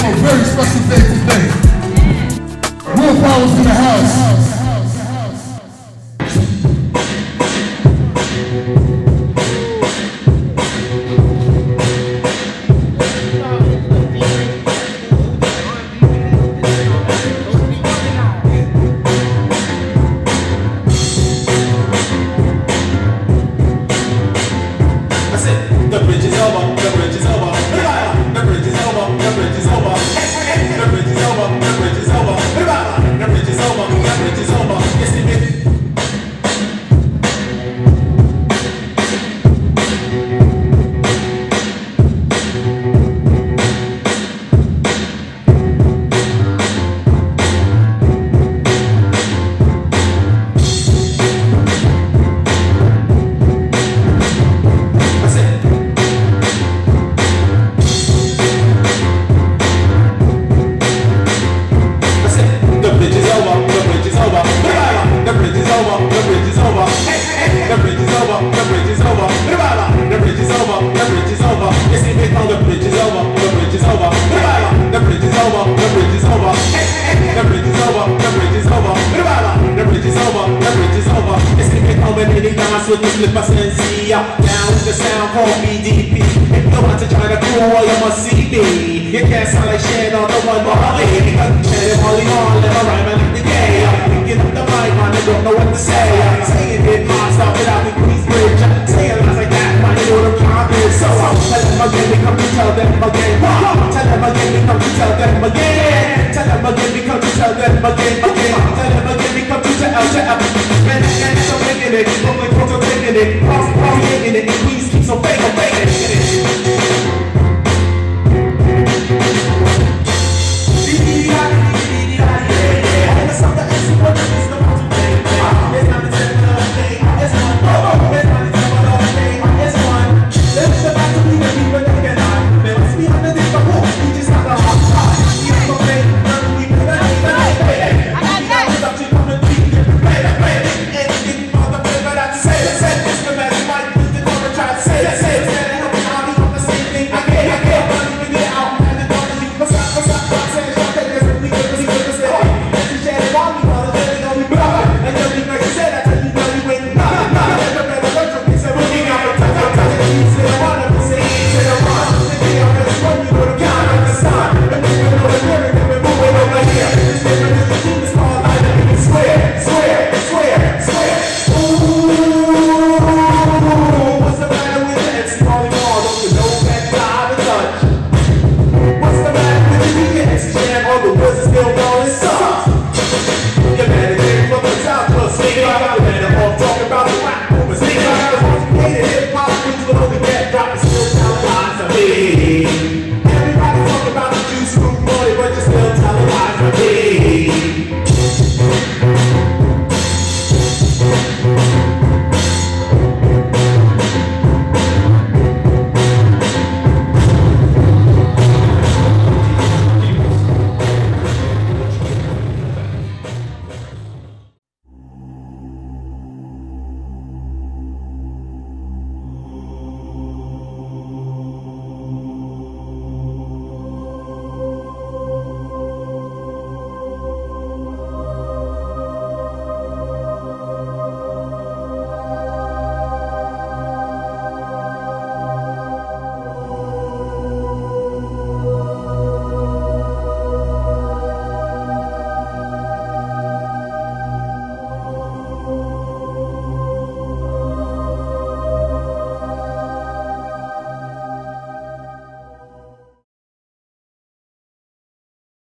for a very special day today. Will Power's in the house. With this lip SNC, I'm down with the sound called BDP. If you want to try to cool, you're my CB. You can't sound like shit on the one Molly. Chatting Molly on, let her rhyme and the gay. Picking up the mic, man, I don't know what to say. Saying it, man, stop it out the Queens Bridge. Saying lines like that, man, you know what I'm trying to do. So I let my game become to tell them again.